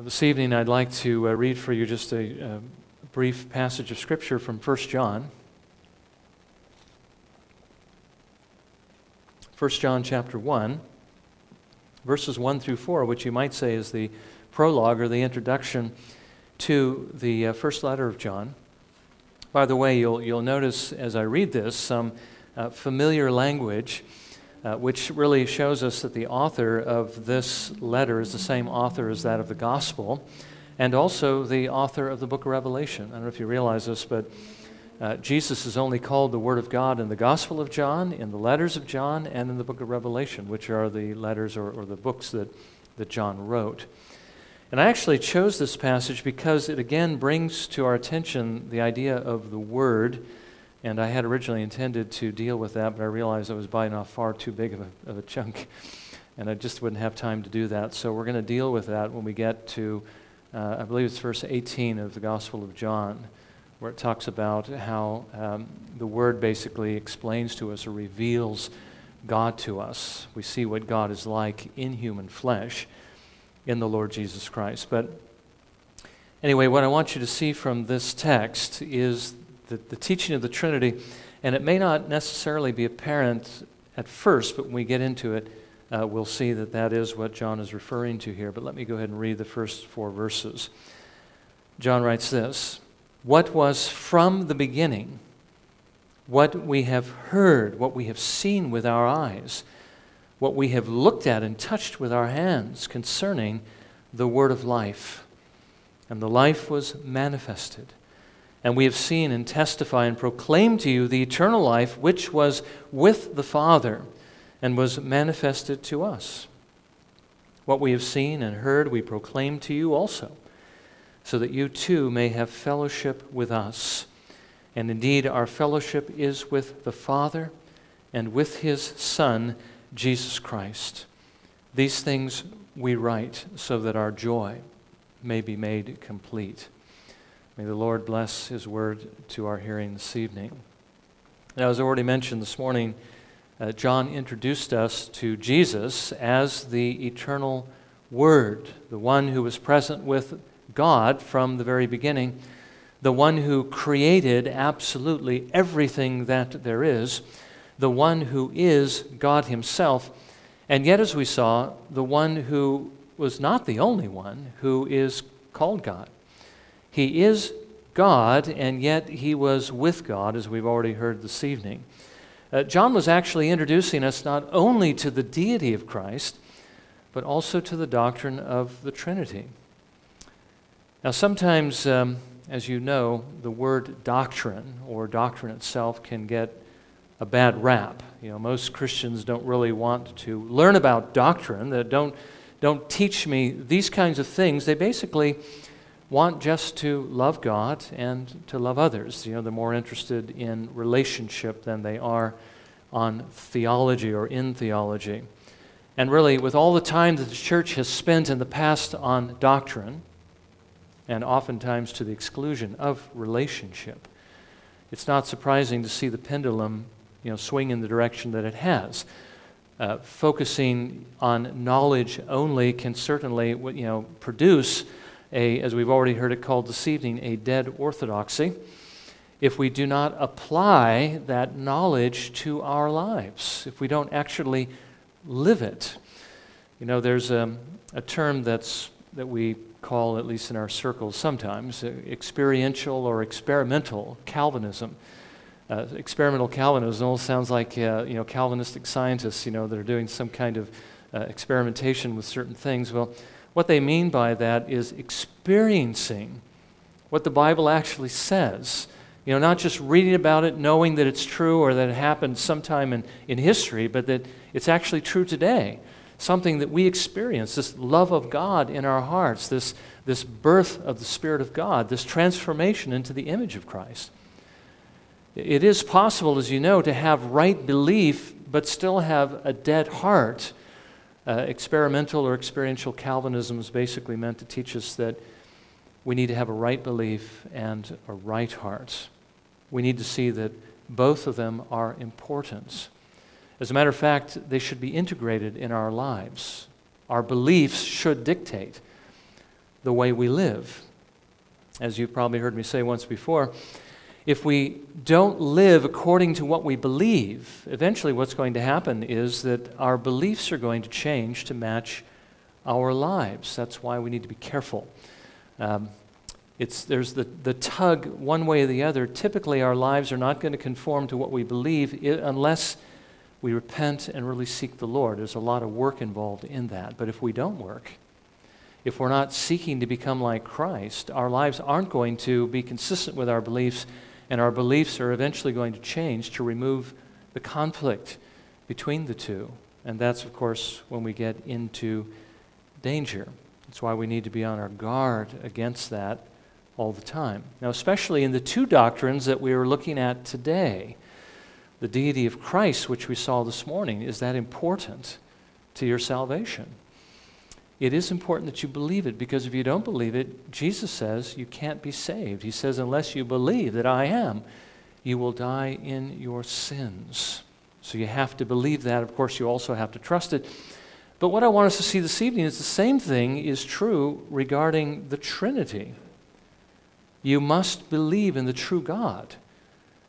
This evening I'd like to read for you just a brief passage of Scripture from 1 John. 1 John chapter 1, verses 1 through 4, which you might say is the prologue or the introduction to the first letter of John. By the way, you'll notice as I read this some familiar language, which really shows us that the author of this letter is the same author as that of the gospel, and also the author of the book of Revelation. I don't know if you realize this, but Jesus is only called the Word of God in the Gospel of John, in the letters of John, and in the book of Revelation, which are the letters or the books that John wrote. And I actually chose this passage because it again brings to our attention the idea of the Word, and I had originally intended to deal with that, but I realized I was biting off far too big of a chunk, and I just wouldn't have time to do that. So we're going to deal with that when we get to, I believe it's verse 18 of the Gospel of John, where it talks about how the Word basically explains to us or reveals God to us. We see what God is like in human flesh in the Lord Jesus Christ. But anyway, what I want you to see from this text is the teaching of the Trinity, and it may not necessarily be apparent at first, but when we get into it, we'll see that that is what John is referring to here. But let me go ahead and read the first four verses. John writes this: "What was from the beginning, what we have heard, what we have seen with our eyes, what we have looked at and touched with our hands concerning the word of life. And the life was manifested. And we have seen and testify and proclaim to you the eternal life which was with the Father and was manifested to us. What we have seen and heard we proclaim to you also, so that you too may have fellowship with us. And indeed our fellowship is with the Father and with His Son, Jesus Christ. These things we write so that our joy may be made complete." May the Lord bless His word to our hearing this evening. Now, as I already mentioned this morning, John introduced us to Jesus as the eternal Word, the one who was present with God from the very beginning, the one who created absolutely everything that there is, the one who is God Himself, and yet, as we saw, the one who was not the only one who is called God. He is God, and yet He was with God, as we've already heard this evening. John was actually introducing us not only to the deity of Christ, but also to the doctrine of the Trinity. Now, sometimes, as you know, the word doctrine, or doctrine itself, can get a bad rap. You know, most Christians don't really want to learn about doctrine. They don't teach me these kinds of things. They basically want just to love God and to love others. You know, they're more interested in relationship than they are on theology or in theology. And really, with all the time that the church has spent in the past on doctrine, and oftentimes to the exclusion of relationship, it's not surprising to see the pendulum, you know, swing in the direction that it has. Focusing on knowledge only can certainly, you know, produce a, as we've already heard it called this evening, a dead orthodoxy, if we do not apply that knowledge to our lives, if we don't actually live it. You know, there's a term that we call, at least in our circles sometimes, experiential or experimental Calvinism. Experimental Calvinism almost sounds like you know, Calvinistic scientists, you know, that are doing some kind of experimentation with certain things. Well, what they mean by that is experiencing what the Bible actually says. You know, not just reading about it, knowing that it's true or that it happened sometime in history, but that it's actually true today. Something that we experience, this love of God in our hearts, this birth of the Spirit of God, this transformation into the image of Christ. It is possible, as you know, to have right belief but still have a dead heart. Experimental or experiential Calvinism is basically meant to teach us that we need to have a right belief and a right heart. We need to see that both of them are important. As a matter of fact, they should be integrated in our lives. Our beliefs should dictate the way we live. As you've probably heard me say once before, if we don't live according to what we believe, eventually what's going to happen is that our beliefs are going to change to match our lives. That's why we need to be careful. There's the tug one way or the other. Typically, our lives are not going to conform to what we believe unless we repent and really seek the Lord. There's a lot of work involved in that. But if we don't work, if we're not seeking to become like Christ, our lives aren't going to be consistent with our beliefs. And our beliefs are eventually going to change to remove the conflict between the two. And that's, of course, when we get into danger. That's why we need to be on our guard against that all the time. Now, especially in the two doctrines that we are looking at today, the deity of Christ, which we saw this morning, is that important to your salvation? It is important that you believe it, because if you don't believe it, Jesus says you can't be saved. He says, unless you believe that I am, you will die in your sins. So you have to believe that. Of course, you also have to trust it. But what I want us to see this evening is the same thing is true regarding the Trinity. You must believe in the true God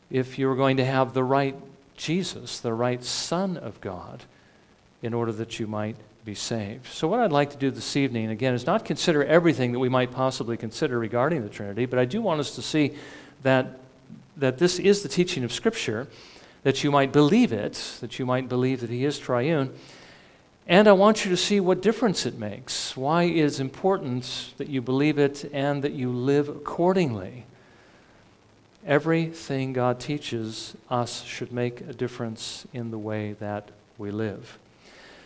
if you're going to have the right Jesus, the right Son of God, in order that you might be saved. So what I'd like to do this evening, again, is not consider everything that we might possibly consider regarding the Trinity, but I do want us to see that this is the teaching of Scripture, that you might believe it, that you might believe that He is triune, and I want you to see what difference it makes, why it is important that you believe it and that you live accordingly. Everything God teaches us should make a difference in the way that we live.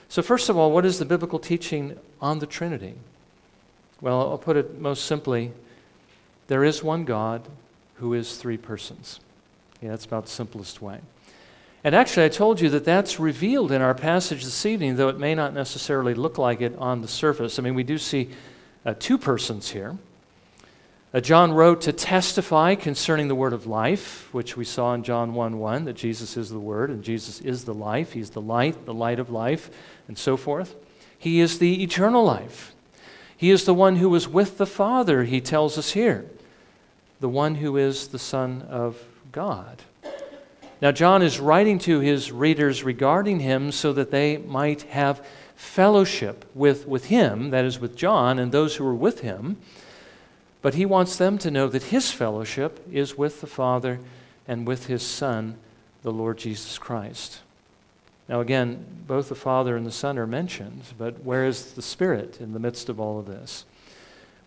So first of all, what is the biblical teaching on the Trinity? Well, I'll put it most simply, there is one God who is three persons. Yeah, that's about the simplest way. And actually, I told you that that's revealed in our passage this evening, though it may not necessarily look like it on the surface. I mean, we do see two persons here. John wrote to testify concerning the word of life, which we saw in John 1:1, that Jesus is the word and Jesus is the life. He's the light of life, and so forth. He is the eternal life. He is the one who was with the Father, he tells us here, the one who is the Son of God. Now, John is writing to his readers regarding him so that they might have fellowship with him, that is, with John and those who were with him. But he wants them to know that his fellowship is with the Father and with his Son, the Lord Jesus Christ. Now again, both the Father and the Son are mentioned, but where is the Spirit in the midst of all of this?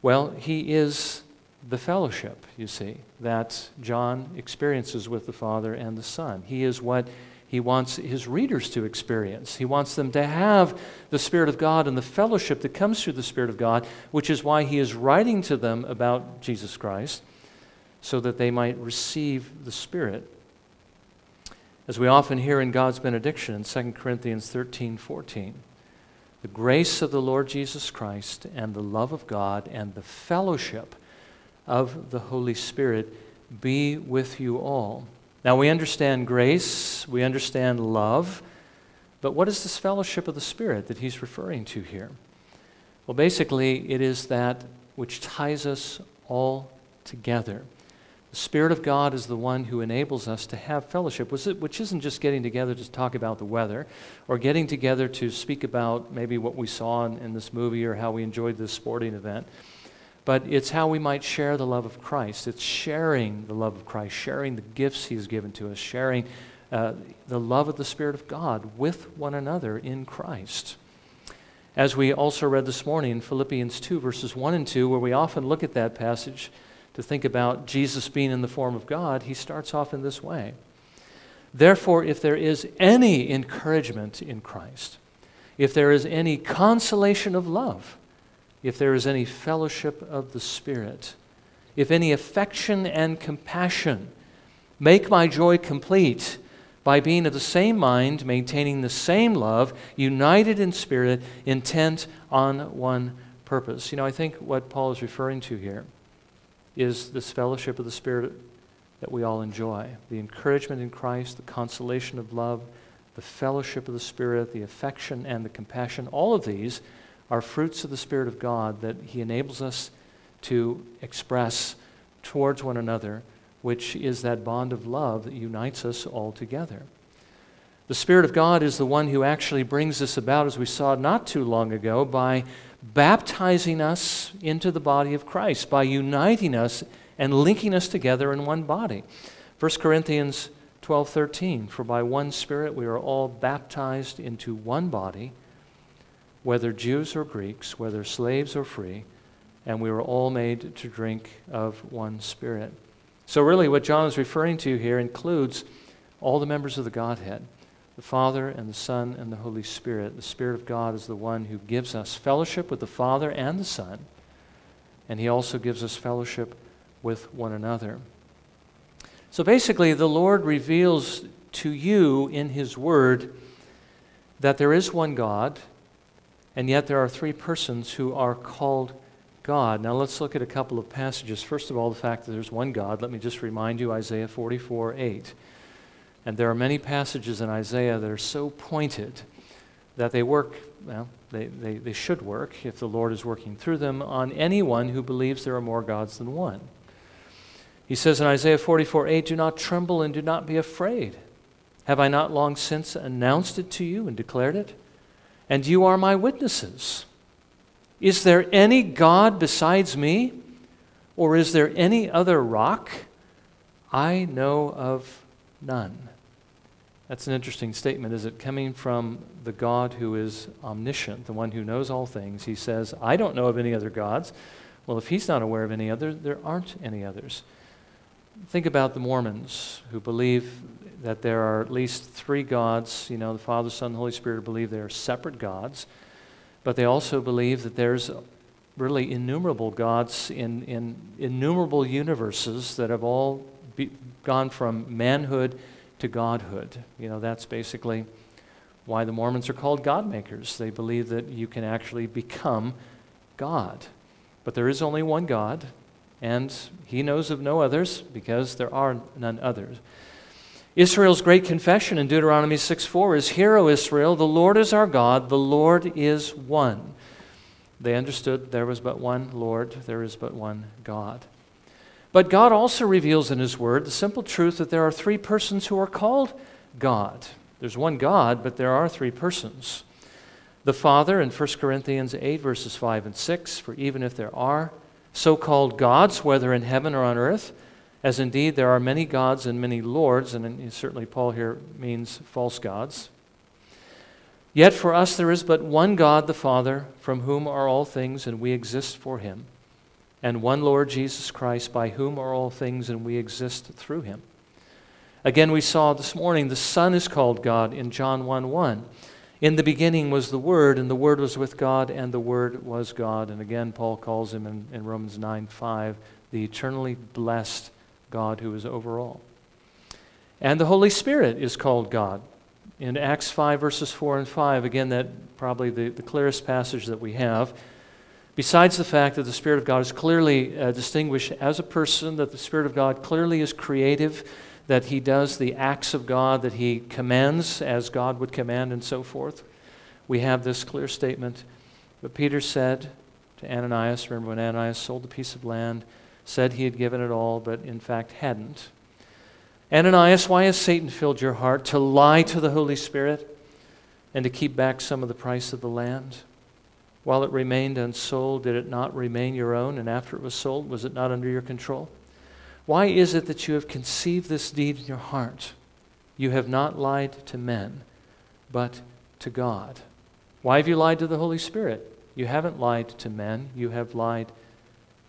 Well, he is the fellowship, you see, that John experiences with the Father and the Son. He is what he wants his readers to experience. He wants them to have the Spirit of God and the fellowship that comes through the Spirit of God, which is why he is writing to them about Jesus Christ, so that they might receive the Spirit. As we often hear in God's benediction in 2 Corinthians 13:14, the grace of the Lord Jesus Christ and the love of God and the fellowship of the Holy Spirit be with you all. Now, we understand grace, we understand love, but what is this fellowship of the Spirit that he's referring to here? Well, basically, it is that which ties us all together. The Spirit of God is the one who enables us to have fellowship, which isn't just getting together to talk about the weather, or getting together to speak about maybe what we saw in this movie or how we enjoyed this sporting event. But it's how we might share the love of Christ. It's sharing the love of Christ, sharing the gifts he's given to us, sharing the love of the Spirit of God with one another in Christ. As we also read this morning in Philippians 2, verses 1 and 2, where we often look at that passage to think about Jesus being in the form of God, he starts off in this way. Therefore, if there is any encouragement in Christ, if there is any consolation of love, if there is any fellowship of the Spirit, if any affection and compassion, make my joy complete by being of the same mind, maintaining the same love, united in spirit, intent on one purpose. You know, I think what Paul is referring to here is this fellowship of the Spirit that we all enjoy. The encouragement in Christ, the consolation of love, the fellowship of the Spirit, the affection and the compassion, all of these are fruits of the Spirit of God that He enables us to express towards one another, which is that bond of love that unites us all together. The Spirit of God is the one who actually brings this about, as we saw not too long ago, by baptizing us into the body of Christ, by uniting us and linking us together in one body. 1 Corinthians 12:13, for by one Spirit we are all baptized into one body, whether Jews or Greeks, whether slaves or free, and we were all made to drink of one Spirit. So really what John is referring to here includes all the members of the Godhead, the Father and the Son and the Holy Spirit. The Spirit of God is the one who gives us fellowship with the Father and the Son, and He also gives us fellowship with one another. So basically, the Lord reveals to you in His Word that there is one God, and yet there are three persons who are called God. Now let's look at a couple of passages. First of all, the fact that there's one God. Let me just remind you, Isaiah 44:8. And there are many passages in Isaiah that are so pointed that they work, well, they should work, if the Lord is working through them, on anyone who believes there are more gods than one. He says in Isaiah 44:8, "Do not tremble and do not be afraid. Have I not long since announced it to you and declared it? And you are my witnesses. Is there any God besides me? Or is there any other rock? I know of none." That's an interesting statement, is it? Coming from the God who is omniscient, the one who knows all things. He says, I don't know of any other gods. Well, if He's not aware of any other, there aren't any others. Think about the Mormons, who believe that there are at least three gods. You know, the Father, Son, and Holy Spirit believe they are separate gods, but they also believe that there's really innumerable gods in innumerable universes that have all gone from manhood to godhood. You know, that's basically why the Mormons are called God makers. They believe that you can actually become God. But there is only one God, and He knows of no others because there are none others. Israel's great confession in Deuteronomy 6:4 is, "Hear, O Israel, the Lord is our God, the Lord is one." They understood there was but one Lord, there is but one God. But God also reveals in His Word the simple truth that there are three persons who are called God. There's one God, but there are three persons. The Father in 1 Corinthians 8:5-6, "For even if there are so-called gods, whether in heaven or on earth, as indeed there are many gods and many lords," and certainly Paul here means false gods, "yet for us there is but one God, the Father, from whom are all things, and we exist for Him, and one Lord Jesus Christ, by whom are all things, and we exist through Him." Again, we saw this morning, the Son is called God in John 1:1. "In the beginning was the Word, and the Word was with God, and the Word was God." And again, Paul calls Him in Romans 9:5, the eternally blessed God who is over all. And the Holy Spirit is called God. In Acts 5:4-5, again, that probably the clearest passage that we have, besides the fact that the Spirit of God is clearly distinguished as a person, that the Spirit of God clearly is creative, that He does the acts of God, that He commands as God would command and so forth, we have this clear statement. But Peter said to Ananias, remember when Ananias sold a piece of land, said he had given it all, but in fact hadn't. "Ananias, why has Satan filled your heart to lie to the Holy Spirit and to keep back some of the price of the land? While it remained unsold, did it not remain your own? And after it was sold, was it not under your control? Why is it that you have conceived this deed in your heart? You have not lied to men, but to God." Why have you lied to the Holy Spirit? You haven't lied to men, you have lied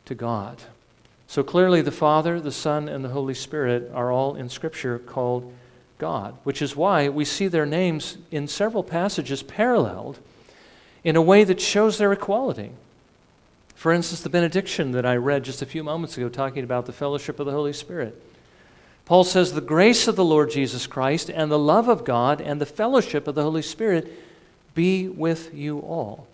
to God. So clearly the Father, the Son, and the Holy Spirit are all in Scripture called God, which is why we see their names in several passages paralleled in a way that shows their equality. For instance, the benediction that I read just a few moments ago talking about the fellowship of the Holy Spirit. Paul says, "The grace of the Lord Jesus Christ and the love of God and the fellowship of the Holy Spirit be with you all."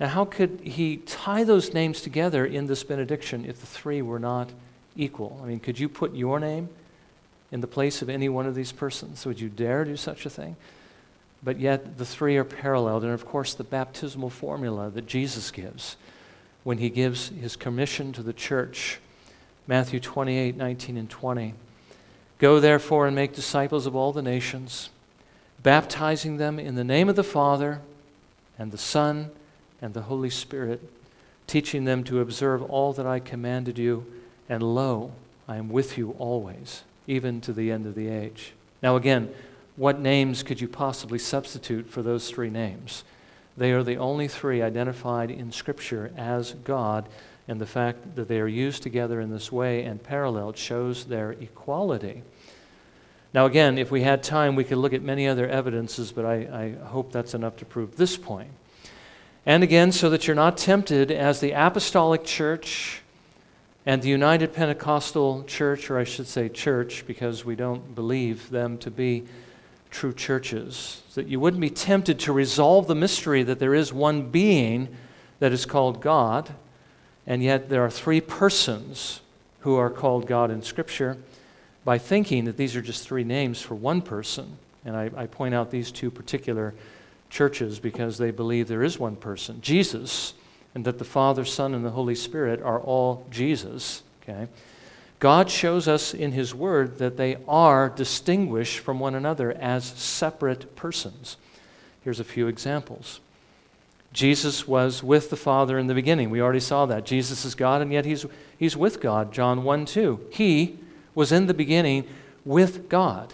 Now, how could he tie those names together in this benediction if the three were not equal? I mean, could you put your name in the place of any one of these persons? Would you dare do such a thing? But yet the three are paralleled. And of course the baptismal formula that Jesus gives when he gives his commission to the church, Matthew 28:19 and 20. Go therefore and make disciples of all the nations, baptizing them in the name of the Father and the Son and the Holy Spirit, teaching them to observe all that I commanded you, and lo, I am with you always, even to the end of the age. Now again, what names could you possibly substitute for those three names? They are the only three identified in Scripture as God, and the fact that they are used together in this way and paralleled shows their equality. Now again, if we had time, we could look at many other evidences, but I hope that's enough to prove this point. And again, so that you're not tempted, as the Apostolic Church and the United Pentecostal Church, or I should say church, because we don't believe them to be true churches, that you wouldn't be tempted to resolve the mystery that there is one being that is called God, and yet there are three persons who are called God in Scripture, by thinking that these are just three names for one person. And I point out these two particular churches because they believe there is one person, Jesus, and that the Father, Son, and the Holy Spirit are all Jesus. Okay? God shows us in his word that they are distinguished from one another as separate persons. Here's a few examples. Jesus was with the Father in the beginning. We already saw that. Jesus is God, and yet he's with God. John 1:2. He was in the beginning with God.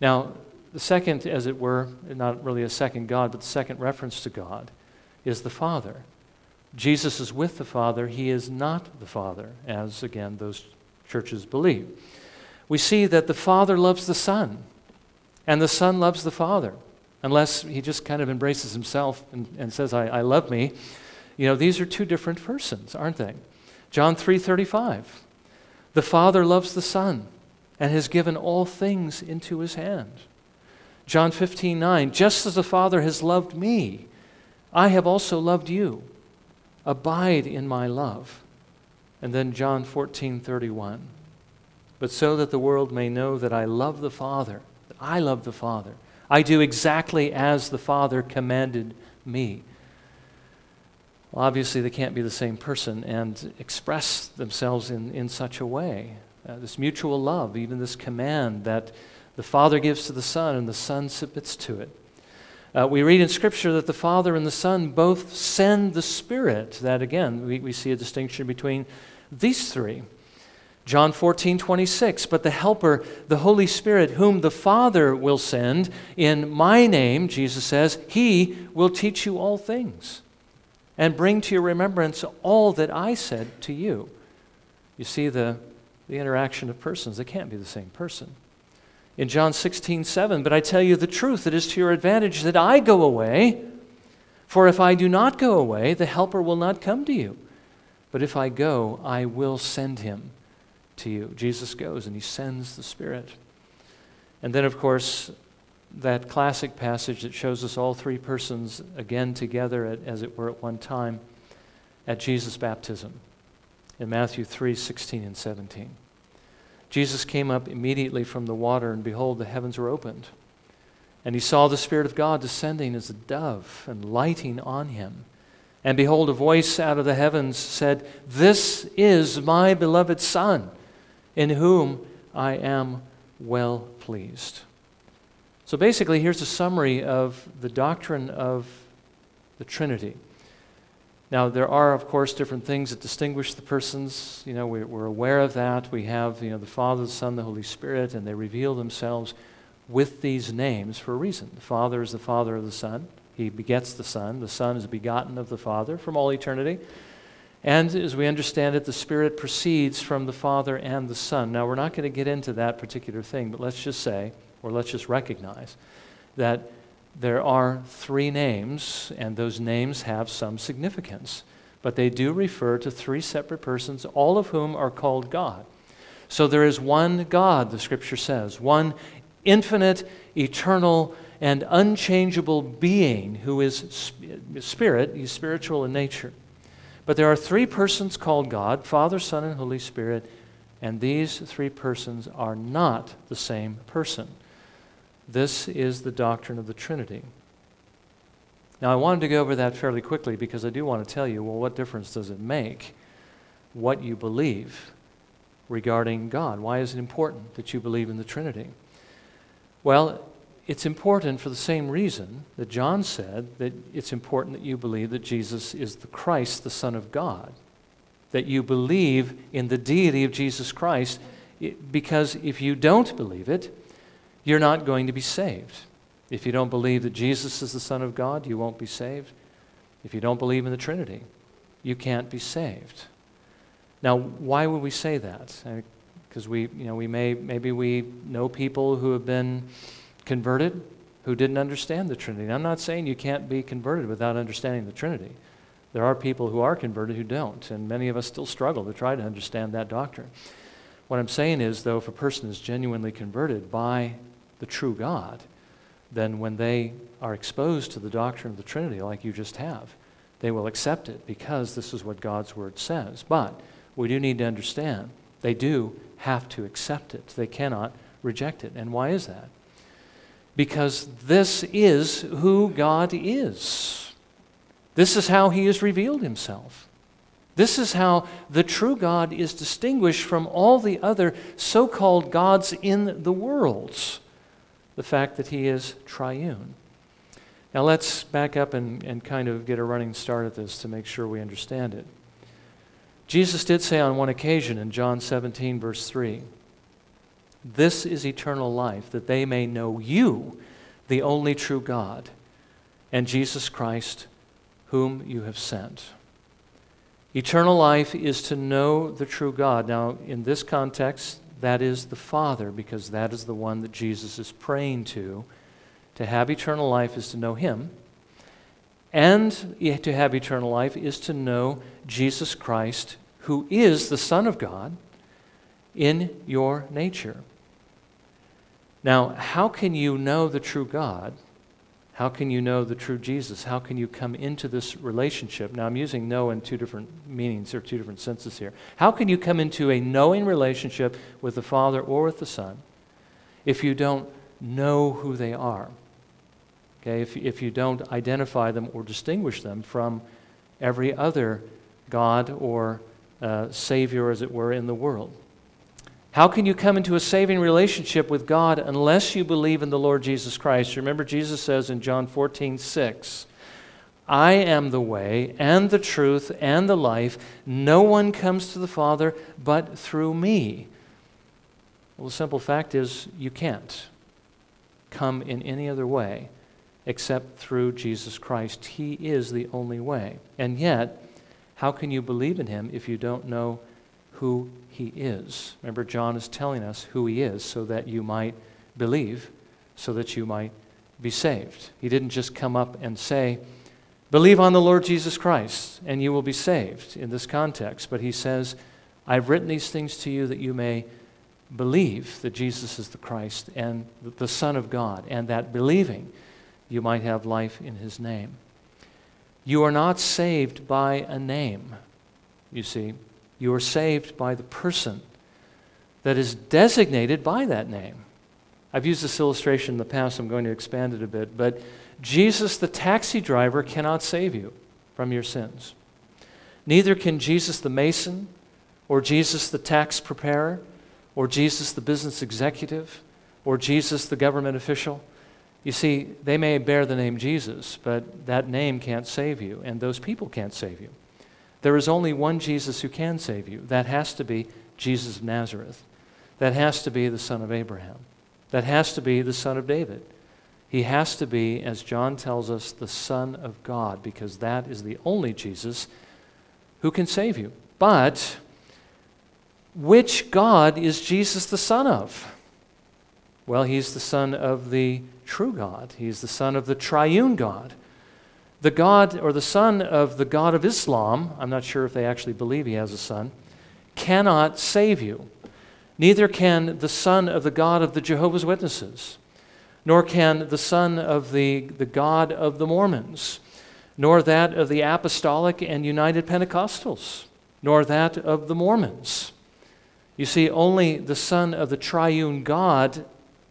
Now, the second, as it were, not really a second God, but the second reference to God is the Father. Jesus is with the Father. He is not the Father, as, again, those churches believe. We see that the Father loves the Son, and the Son loves the Father. Unless he just kind of embraces himself and says, I love me. You know, these are two different persons, aren't they? John 3:35, the Father loves the Son and has given all things into his hand. John 15:9, just as the Father has loved me, I have also loved you. Abide in my love. And then John 14:31, but so that the world may know that I love the Father, that I love the Father, I do exactly as the Father commanded me. Well, obviously, they can't be the same person and express themselves in such a way. This mutual love, even this command that the Father gives to the Son and the Son submits to it. We read in Scripture that the Father and the Son both send the Spirit. That, again, we see a distinction between these three. John 14:26, but the Helper, the Holy Spirit, whom the Father will send in my name, Jesus says, he will teach you all things and bring to your remembrance all that I said to you. You see the interaction of persons. They can't be the same person. In John 16:7, but I tell you the truth, it is to your advantage that I go away, for if I do not go away, the Helper will not come to you. But if I go, I will send him to you. Jesus goes and he sends the Spirit. And then, of course, that classic passage that shows us all three persons again together, as it were, at one time at Jesus' baptism in Matthew 3:16 and 17. Jesus came up immediately from the water, and behold, the heavens were opened. And he saw the Spirit of God descending as a dove and lighting on him. And behold, a voice out of the heavens said, this is my beloved Son, in whom I am well pleased. So basically, here's a summary of the doctrine of the Trinity. Now, there are, of course, different things that distinguish the persons. You know, we're aware of that. We have, you know, the Father, the Son, the Holy Spirit, and they reveal themselves with these names for a reason. The Father is the Father of the Son. He begets the Son. The Son is begotten of the Father from all eternity. And as we understand it, the Spirit proceeds from the Father and the Son. Now, we're not going to get into that particular thing, but let's just say, or let's just recognize, that there are three names, and those names have some significance. But they do refer to three separate persons, all of whom are called God. So there is one God, the Scripture says, one infinite, eternal, and unchangeable being who is spirit. He's spiritual in nature. But there are three persons called God, Father, Son, and Holy Spirit, and these three persons are not the same person. This is the doctrine of the Trinity. Now, I wanted to go over that fairly quickly because I do want to tell you, well, what difference does it make what you believe regarding God? Why is it important that you believe in the Trinity? Well, it's important for the same reason that John said that it's important that you believe that Jesus is the Christ, the Son of God, that you believe in the deity of Jesus Christ, because if you don't believe it, you're not going to be saved. If you don't believe that Jesus is the Son of God, you won't be saved. If you don't believe in the Trinity, you can't be saved. Now, why would we say that? Because maybe we know people who have been converted who didn't understand the Trinity. And I'm not saying you can't be converted without understanding the Trinity. There are people who are converted who don't, and many of us still struggle to try to understand that doctrine. What I'm saying is, though, if a person is genuinely converted by the true God, then when they are exposed to the doctrine of the Trinity, like you just have, they will accept it because this is what God's Word says. But we do need to understand they do have to accept it. They cannot reject it. And why is that? Because this is who God is. This is how He has revealed Himself. This is how the true God is distinguished from all the other so-called gods in the world. The fact that He is triune. Now let's back up and kind of get a running start at this to make sure we understand it. Jesus did say on one occasion in John 17, verse 3, "This is eternal life, that they may know you, the only true God, and Jesus Christ, whom you have sent." Eternal life is to know the true God. Now, in this context, that is the Father, because that is the one that Jesus is praying to. To have eternal life is to know Him. And to have eternal life is to know Jesus Christ, who is the Son of God, in your nature. Now, how can you know the true God? How can you know the true Jesus? How can you come into this relationship? Now, I'm using know in two different meanings or two different senses here. How can you come into a knowing relationship with the Father or with the Son if you don't know who they are? Okay, if you don't identify them or distinguish them from every other God or Savior, as it were, in the world. How can you come into a saving relationship with God unless you believe in the Lord Jesus Christ? Remember, Jesus says in John 14, 6, "I am the way and the truth and the life. No one comes to the Father but through me." Well, the simple fact is you can't come in any other way except through Jesus Christ. He is the only way. And yet, how can you believe in Him if you don't know who He is? Remember, John is telling us who He is so that you might believe, so that you might be saved. He didn't just come up and say, "Believe on the Lord Jesus Christ and you will be saved," in this context. But He says, "I've written these things to you that you may believe that Jesus is the Christ and the Son of God, and that believing you might have life in His name." You are not saved by a name, you see. You are saved by the person that is designated by that name. I've used this illustration in the past. I'm going to expand it a bit. But Jesus, the taxi driver, cannot save you from your sins. Neither can Jesus, the mason, or Jesus, the tax preparer, or Jesus, the business executive, or Jesus, the government official. You see, they may bear the name Jesus, but that name can't save you, and those people can't save you. There is only one Jesus who can save you. That has to be Jesus of Nazareth. That has to be the Son of Abraham. That has to be the Son of David. He has to be, as John tells us, the Son of God, because that is the only Jesus who can save you. But which God is Jesus the Son of? Well, He's the Son of the true God. He's the Son of the triune God. The God, or the son of the God of Islam, I'm not sure if they actually believe He has a son, cannot save you. Neither can the son of the God of the Jehovah's Witnesses, nor can the son of the God of the Mormons, nor that of the Apostolic and United Pentecostals, nor that of the Mormons. You see, only the Son of the triune God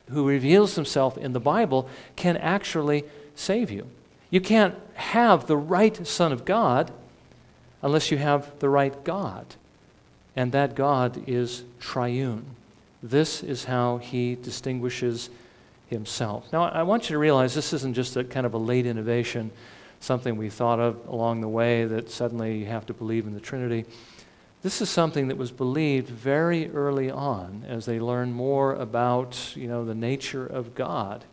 who reveals himself in the Bible can actually save you. You can't have the right Son of God unless you have the right God. And that God is triune. This is how he distinguishes himself. Now, I want you to realize this isn't just a kind of a late innovation, something we thought of along the way that suddenly you have to believe in the Trinity. This is something that was believed very early on as they learned more about, you know, the nature of God.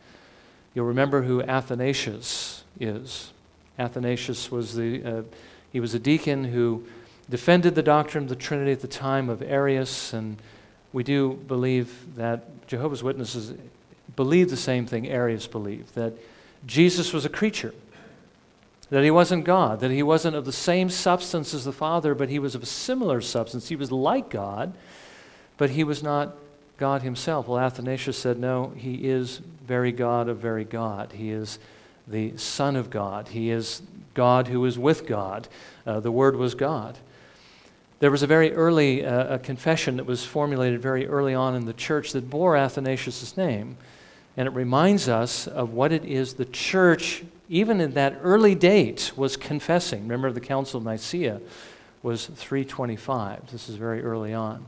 You'll remember who Athanasius is. Athanasius was he was a deacon who defended the doctrine of the Trinity at the time of Arius, and we do believe that Jehovah's Witnesses believe the same thing Arius believed, that Jesus was a creature, that he wasn't God, that he wasn't of the same substance as the Father, but he was of a similar substance. He was like God, but he was not God himself. Well, Athanasius said, no, he is very God of very God. He is the Son of God. He is God who is with God. The Word was God. There was a very early a confession that was formulated very early on in the church that bore Athanasius' name. And it reminds us of what it is the church, even in that early date, was confessing. Remember, the Council of Nicaea was 325. This is very early on.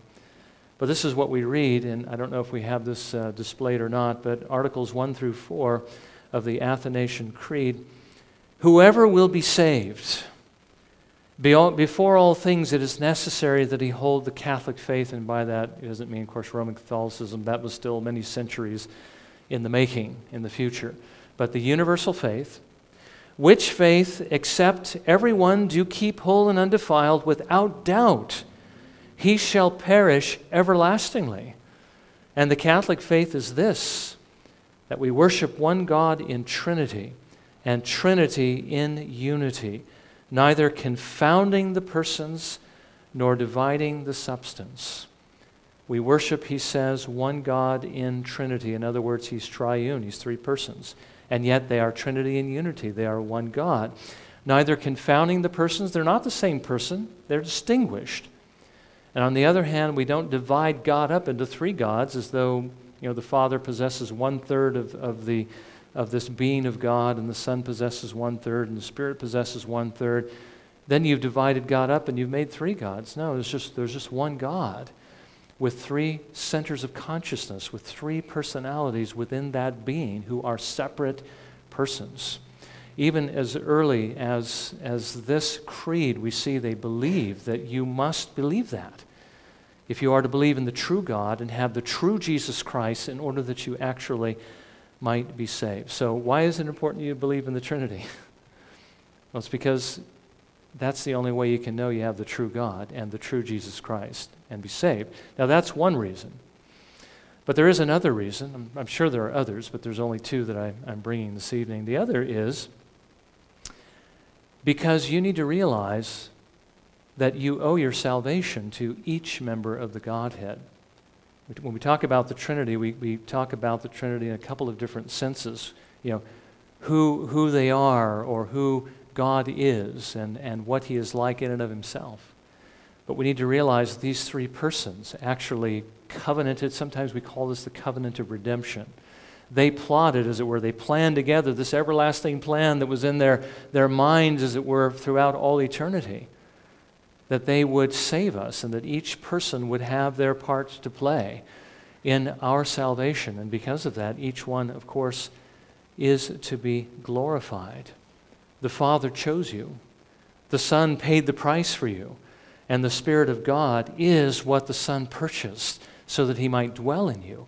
But this is what we read, and I don't know if we have this displayed or not, but Articles 1 through 4 of the Athanasian Creed. Whoever will be saved, before all things it is necessary that he hold the Catholic faith, and by that it doesn't mean, of course, Roman Catholicism. That was still many centuries in the making, in the future. But the universal faith, which faith except everyone do keep whole and undefiled without doubt, he shall perish everlastingly. And the Catholic faith is this, that we worship one God in Trinity, and Trinity in unity, neither confounding the persons nor dividing the substance. We worship, he says, one God in Trinity. In other words, he's triune, he's three persons. And yet they are Trinity in unity, they are one God. Neither confounding the persons, they're not the same person, they're distinguished. And on the other hand, we don't divide God up into three gods as though, you know, the Father possesses one-third of this being of God, and the Son possesses one-third, and the Spirit possesses one-third. Then you've divided God up and you've made three gods. No, there's just one God with three centers of consciousness, with three personalities within that being who are separate persons. Even as early as this creed, we see they believe that you must believe that if you are to believe in the true God and have the true Jesus Christ in order that you actually might be saved. So why is it important you believe in the Trinity? Well, it's because that's the only way you can know you have the true God and the true Jesus Christ and be saved. Now, that's one reason. But there is another reason. I'm sure there are others, but there's only two that I'm bringing this evening. The other is because you need to realize that you owe your salvation to each member of the Godhead. When we talk about the Trinity, we talk about the Trinity in a couple of different senses. You know, who they are, or who God is, and what he is like in and of himself. But we need to realize these three persons actually covenanted. Sometimes we call this the covenant of redemption. They plotted, as it were, they planned together this everlasting plan that was in their minds, as it were, throughout all eternity, that they would save us and that each person would have their part to play in our salvation. And because of that, each one, of course, is to be glorified. The Father chose you. The Son paid the price for you. And the Spirit of God is what the Son purchased so that he might dwell in you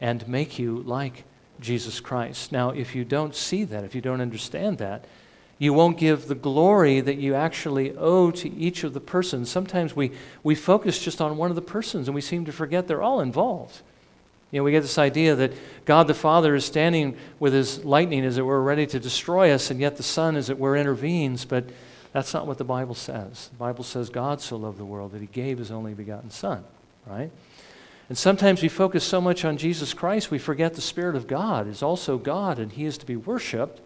and make you like Jesus Christ. Now, if you don't see that, if you don't understand that, you won't give the glory that you actually owe to each of the persons. Sometimes we focus just on one of the persons and we seem to forget they're all involved. You know, we get this idea that God the Father is standing with his lightning, as it were, ready to destroy us, and yet the Son, as it were, intervenes, but that's not what the Bible says. The Bible says God so loved the world that he gave his only begotten Son, right? And sometimes we focus so much on Jesus Christ, we forget the Spirit of God is also God, and he is to be worshipped.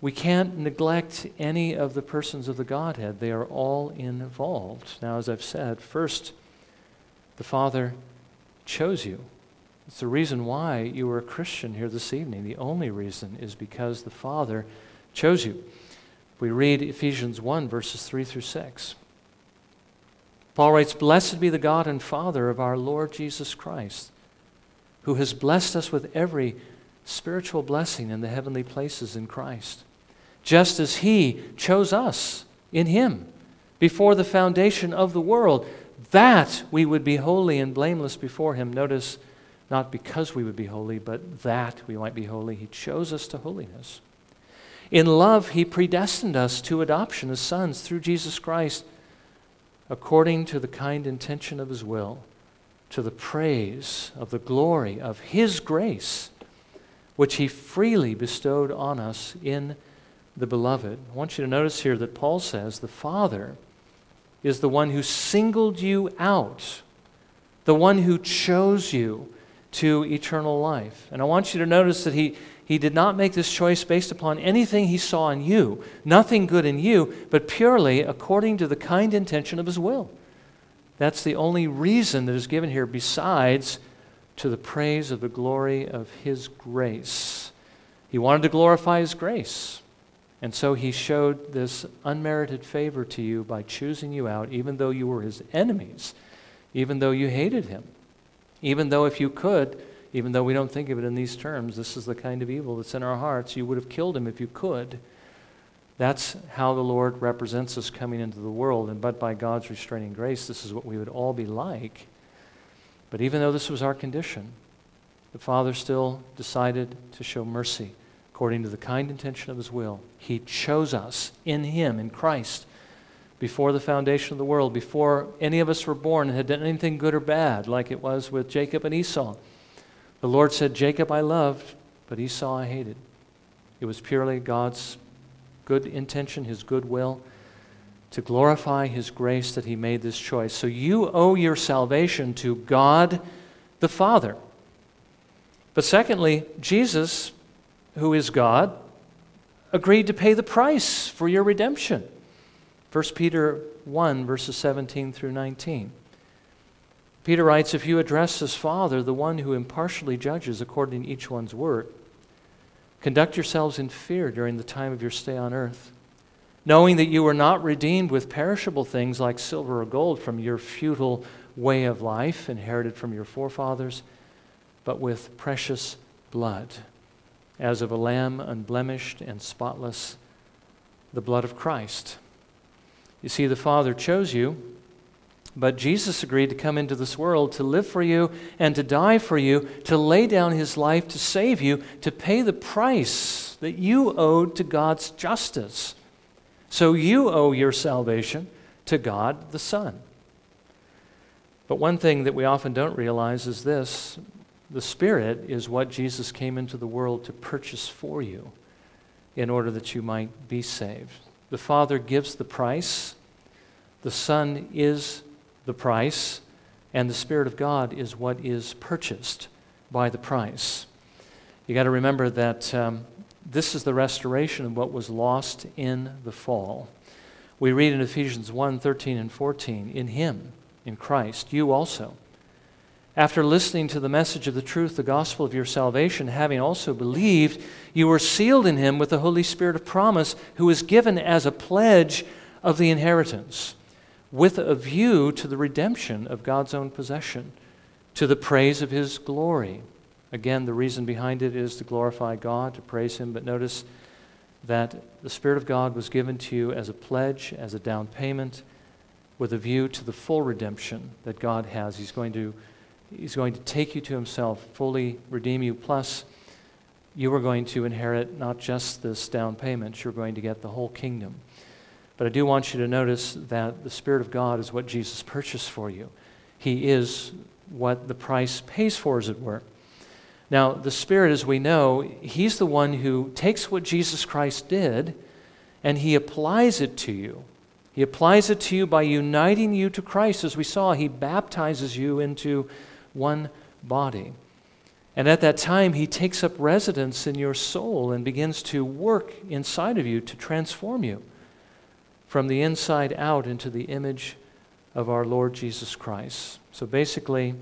We can't neglect any of the persons of the Godhead. They are all involved. Now, as I've said, first, the Father chose you. It's the reason why you are a Christian here this evening. The only reason is because the Father chose you. We read Ephesians 1, verses 3 through 6. Paul writes, "Blessed be the God and Father of our Lord Jesus Christ, who has blessed us with every spiritual blessing in the heavenly places in Christ, just as He chose us in Him before the foundation of the world, that we would be holy and blameless before Him." Notice, not because we would be holy, but that we might be holy. He chose us to holiness. In love, He predestined us to adoption as sons through Jesus Christ, according to the kind intention of His will, to the praise of the glory of His grace, which He freely bestowed on us in the Beloved. I want you to notice here that Paul says the Father is the one who singled you out, the one who chose you to eternal life. And I want you to notice that He did not make this choice based upon anything He saw in you, nothing good in you, but purely according to the kind intention of His will. That's the only reason that is given here, besides to the praise of the glory of His grace. He wanted to glorify His grace, and so He showed this unmerited favor to you by choosing you out, even though you were His enemies, even though you hated Him, even though if you could, even though we don't think of it in these terms, this is the kind of evil that's in our hearts, you would have killed Him if you could. That's how the Lord represents us coming into the world, and but by God's restraining grace, this is what we would all be like. But even though this was our condition, the Father still decided to show mercy according to the kind intention of His will. He chose us in Him, in Christ, before the foundation of the world, before any of us were born and had done anything good or bad, like it was with Jacob and Esau. The Lord said, "Jacob I loved, but Esau I hated." It was purely God's good intention, His good will, to glorify His grace that He made this choice. So you owe your salvation to God the Father. But secondly, Jesus, who is God, agreed to pay the price for your redemption. 1 Peter 1, verses 17 through 19. Peter writes, "If you address as Father, the one who impartially judges according to each one's work, conduct yourselves in fear during the time of your stay on earth, knowing that you were not redeemed with perishable things like silver or gold from your futile way of life inherited from your forefathers, but with precious blood, as of a lamb unblemished and spotless, the blood of Christ." You see, the Father chose you, but Jesus agreed to come into this world to live for you and to die for you, to lay down His life to save you, to pay the price that you owed to God's justice. So you owe your salvation to God the Son. But one thing that we often don't realize is this: the Spirit is what Jesus came into the world to purchase for you in order that you might be saved. The Father gives the price, the Son is the price, and the Spirit of God is what is purchased by the price. You got to remember that this is the restoration of what was lost in the fall. We read in Ephesians 1, 13 and 14, "In Him," in Christ, "you also, after listening to the message of the truth, the gospel of your salvation, having also believed, you were sealed in Him with the Holy Spirit of promise, who is given as a pledge of the inheritance, with a view to the redemption of God's own possession, to the praise of His glory." Again, the reason behind it is to glorify God, to praise Him. But notice that the Spirit of God was given to you as a pledge, as a down payment, with a view to the full redemption that God has. He's going to take you to Himself, fully redeem you. Plus, you are going to inherit not just this down payment, you're going to get the whole kingdom. But I do want you to notice that the Spirit of God is what Jesus purchased for you. He is what the price pays for, as it were. Now, the Spirit, as we know, He's the one who takes what Jesus Christ did and He applies it to you. He applies it to you by uniting you to Christ. As we saw, He baptizes you into one body. And at that time, He takes up residence in your soul and begins to work inside of you to transform you from the inside out into the image of our Lord Jesus Christ. So basically,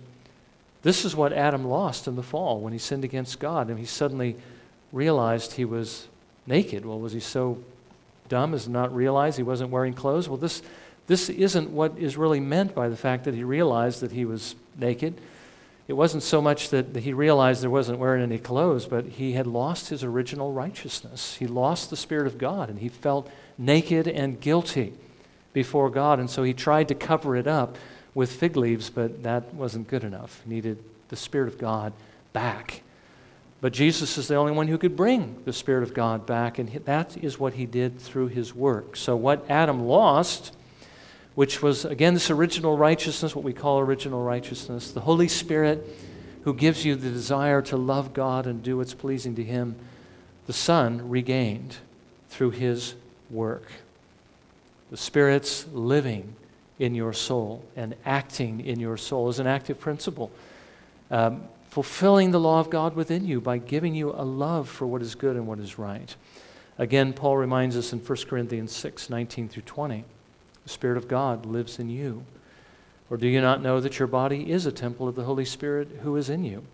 This is what Adam lost in the fall when he sinned against God and he suddenly realized he was naked. Well, was he so dumb as to not realize he wasn't wearing clothes? Well, this isn't what is really meant by the fact that he realized that he was naked. It wasn't so much that he realized there wasn't wearing any clothes, but he had lost his original righteousness. He lost the Spirit of God, and he felt naked and guilty before God, and so he tried to cover it up with fig leaves, but that wasn't good enough. He needed the Spirit of God back. But Jesus is the only one who could bring the Spirit of God back, and that is what he did through his work. So what Adam lost, which was, again, this original righteousness, what we call original righteousness, the Holy Spirit who gives you the desire to love God and do what's pleasing to him, the Son regained through his work. The Spirit's living in your soul and acting in your soul is an active principle. Fulfilling the law of God within you by giving you a love for what is good and what is right. Again, Paul reminds us in 1 Corinthians 6:19-20, the Spirit of God lives in you. Or do you not know that your body is a temple of the Holy Spirit who is in you,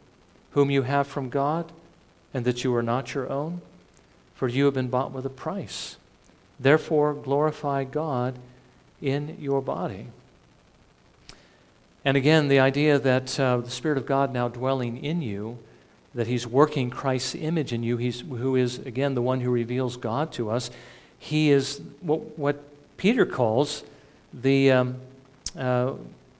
whom you have from God, and that you are not your own? For you have been bought with a price. Therefore, glorify God in your body. And again, the idea that the Spirit of God now dwelling in you, that he's working Christ's image in you, who is, again, the one who reveals God to us. He is what Peter calls the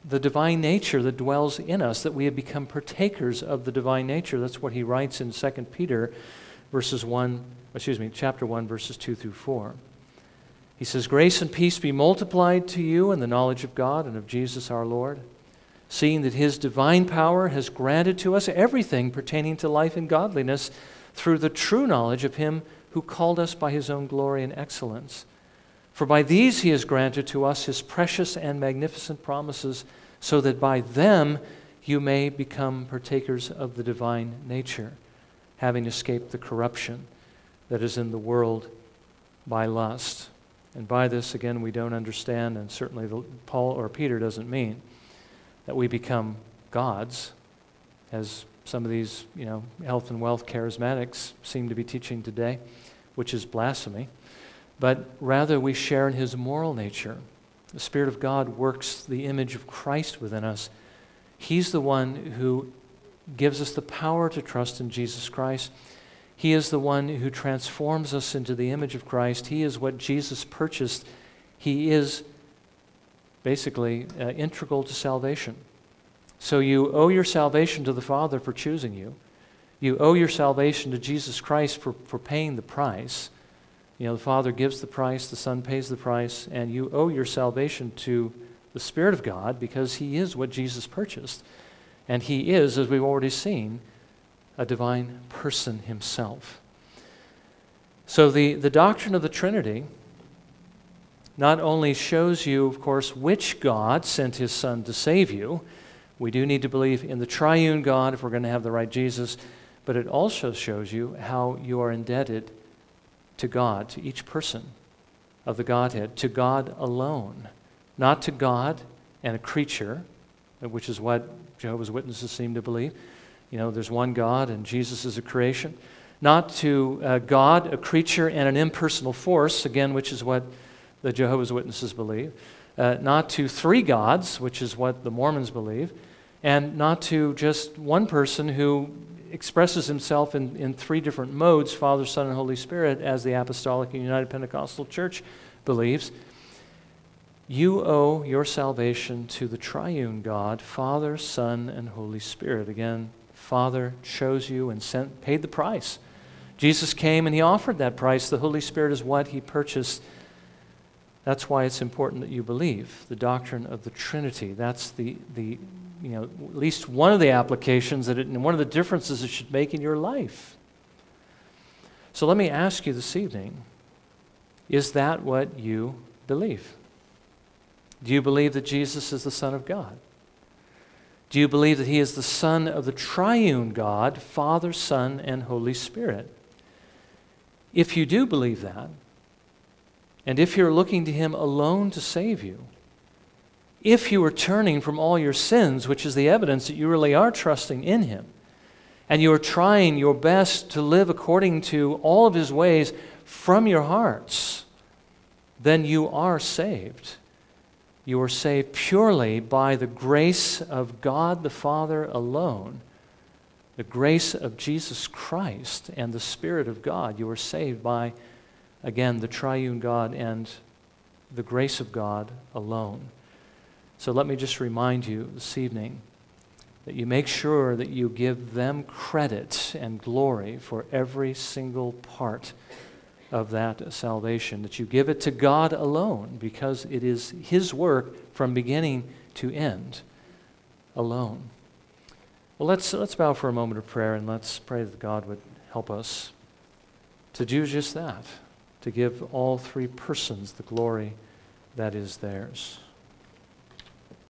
divine nature that dwells in us, that we have become partakers of the divine nature. That's what he writes in 2 Peter chapter 1, verses 2-4. He says, "Grace and peace be multiplied to you in the knowledge of God and of Jesus our Lord, seeing that his divine power has granted to us everything pertaining to life and godliness through the true knowledge of him who called us by his own glory and excellence. For by these he has granted to us his precious and magnificent promises, so that by them you may become partakers of the divine nature, having escaped the corruption that is in the world by lust." And by this, again, we don't understand, and certainly Paul or Peter doesn't mean that we become gods, as some of these, health and wealth charismatics seem to be teaching today, which is blasphemy. But rather we share in his moral nature. The Spirit of God works the image of Christ within us. He's the one who gives us the power to trust in Jesus Christ. He is the one who transforms us into the image of Christ. He is what Jesus purchased. He is basically integral to salvation. So you owe your salvation to the Father for choosing you. You owe your salvation to Jesus Christ for paying the price. The Father gives the price, the Son pays the price, and you owe your salvation to the Spirit of God because he is what Jesus purchased. And he is, as we've already seen, a divine person himself. So the doctrine of the Trinity not only shows you, of course, which God sent his Son to save you. We do need to believe in the triune God if we're going to have the right Jesus, but it also shows you how you are indebted to God, to each person of the Godhead, to God alone, not to God and a creature, which is what Jehovah's Witnesses seem to believe. There's one God and Jesus is a creation. Not to God, a creature, and an impersonal force, again, which is what the Jehovah's Witnesses believe, not to three gods, which is what the Mormons believe, and not to just one person who expresses himself in three different modes, Father, Son, and Holy Spirit, as the Apostolic and United Pentecostal Church believes. You owe your salvation to the triune God, Father, Son, and Holy Spirit. Again, Father chose you and paid the price. Jesus came and he offered that price. The Holy Spirit is what he purchased. That's why it's important that you believe the doctrine of the Trinity. That's at least one of the applications and one of the differences it should make in your life. So let me ask you this evening, is that what you believe? Do you believe that Jesus is the Son of God? Do you believe that he is the Son of the triune God, Father, Son, and Holy Spirit? If you do believe that, and if you're looking to him alone to save you, if you are turning from all your sins, which is the evidence that you really are trusting in Him, and you are trying your best to live according to all of His ways from your hearts, then you are saved. You are saved purely by the grace of God the Father alone, the grace of Jesus Christ and the Spirit of God. You are saved by, again, the triune God and the grace of God alone. So let me just remind you this evening that you make sure that you give them credit and glory for every single part of that salvation, that you give it to God alone, because it is His work from beginning to end alone. Well, let's bow for a moment of prayer, and let's pray that God would help us to do just that, to give all three persons the glory that is theirs.